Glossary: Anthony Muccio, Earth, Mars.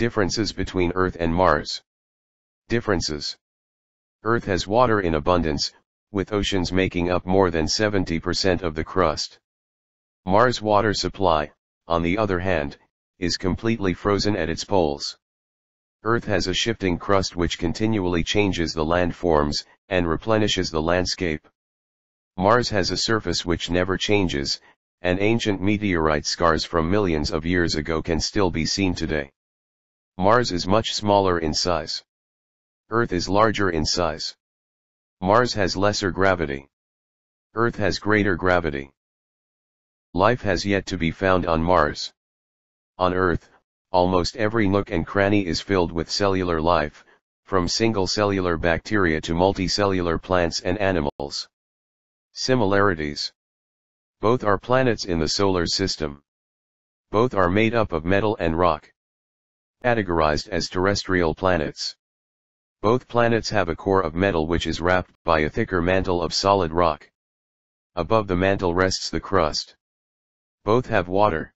Differences between Earth and Mars. Differences. Earth has water in abundance, with oceans making up more than 70% of the crust. Mars' water supply, on the other hand, is completely frozen at its poles. Earth has a shifting crust which continually changes the landforms, and replenishes the landscape. Mars has a surface which never changes, and ancient meteorite scars from millions of years ago can still be seen today. Mars is much smaller in size. Earth is larger in size. Mars has lesser gravity. Earth has greater gravity. Life has yet to be found on Mars. On Earth, almost every nook and cranny is filled with cellular life, from single cellular bacteria to multicellular plants and animals. Similarities. Both are planets in the solar system. Both are made up of metal and rock. Categorized as terrestrial planets. Both planets have a core of metal which is wrapped by a thicker mantle of solid rock. Above the mantle rests the crust. Both have water.